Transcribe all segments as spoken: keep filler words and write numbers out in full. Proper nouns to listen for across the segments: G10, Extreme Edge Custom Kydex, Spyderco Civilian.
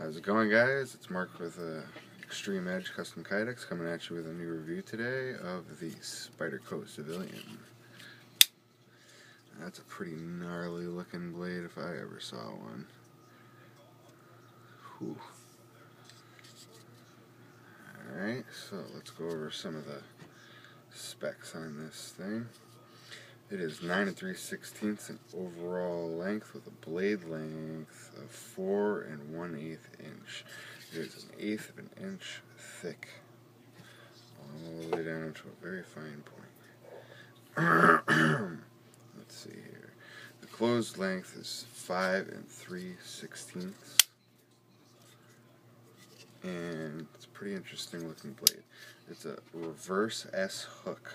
How's it going, guys? It's Mark with uh, Extreme Edge Custom Kydex coming at you with a new review today of the Spyderco Civilian. That's a pretty gnarly looking blade if I ever saw one. Whew. Alright, so let's go over some of the specs on this thing. It is nine and three sixteenths in overall length with a blade length of four and one eighth inch. It is an eighth of an inch thick, all the way down to a very fine point. Let's see here. The closed length is five and three sixteenths. And it's a pretty interesting looking blade. It's a reverse S hook.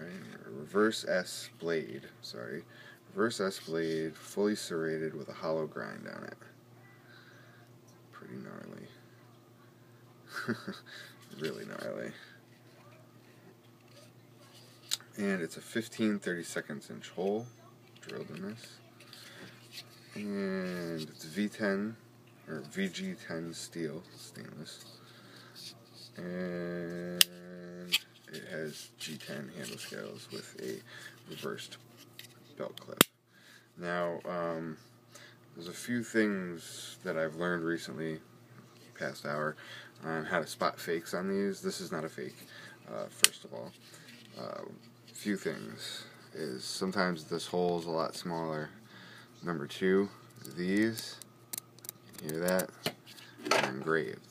Right? Reverse S blade, sorry. Reverse S blade, fully serrated with a hollow grind on it. Pretty gnarly. Really gnarly. And it's a fifteen thirty-seconds inch hole drilled in this. And it's V ten, or V G ten steel, stainless. And it has G ten handle scales with a reversed belt clip. Now, um, there's a few things that I've learned recently, past hour, on how to spot fakes on these. This is not a fake, uh, first of all. Uh, few things is sometimes this hole is a lot smaller. Number two, these, you hear that, are engraved.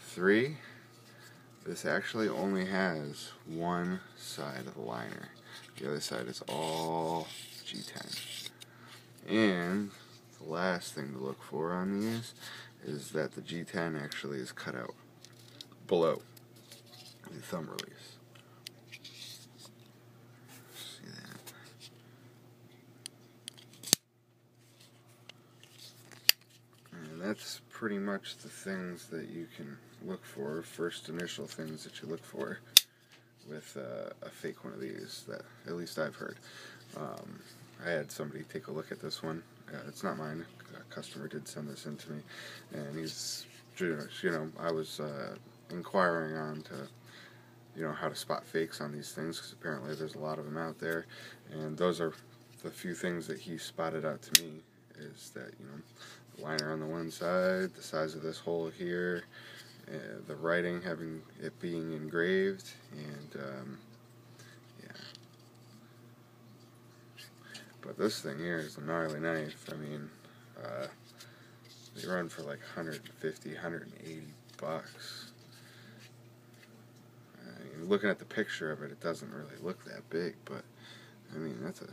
Three, this actually only has one side of the liner. The other side is all G ten. And the last thing to look for on these is that the G ten actually is cut out below the thumb release. See that? And that's pretty much the things that you can look for, first initial things that you look for with uh, a fake one of these, that at least I've heard. Um, I had somebody take a look at this one. Uh, it's not mine. A customer did send this in to me, and he's, you know, I was uh, inquiring on to, you know, how to spot fakes on these things, because apparently there's a lot of them out there, and those are the few things that he spotted out to me, is that, you know, the liner on the one side, the size of this hole here, Uh, the writing having it being engraved, and um, yeah. But this thing here is a gnarly knife. I mean, uh, they run for like a hundred fifty, a hundred eighty bucks. I mean, looking at the picture of it, it doesn't really look that big, but I mean, that's a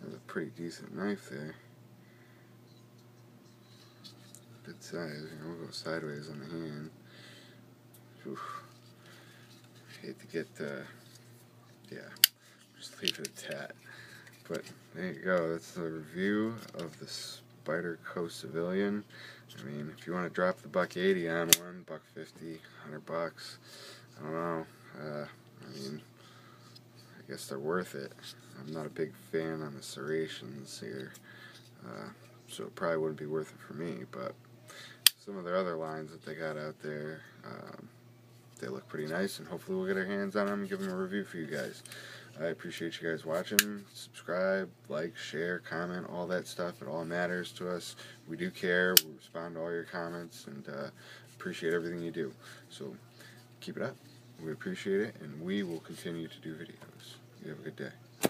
that's a pretty decent knife there. Good size. You know, we'll go sideways on the hand. Oof. Hate to get, uh, yeah, just leave it a tat. But there you go, that's the review of the Spyderco Civilian. I mean, if you want to drop the buck eighty on one, buck fifty, hundred bucks, I don't know. Uh, I mean, I guess they're worth it. I'm not a big fan on the serrations here, uh, so it probably wouldn't be worth it for me. But some of their other lines that they got out there, um, they look pretty nice, and hopefully we'll get our hands on them and give them a review for you guys. I appreciate you guys watching. Subscribe, like, share, comment, all that stuff. It all matters to us. We do care. We respond to all your comments, and uh, appreciate everything you do. So keep it up. We appreciate it, and we will continue to do videos. You have a good day.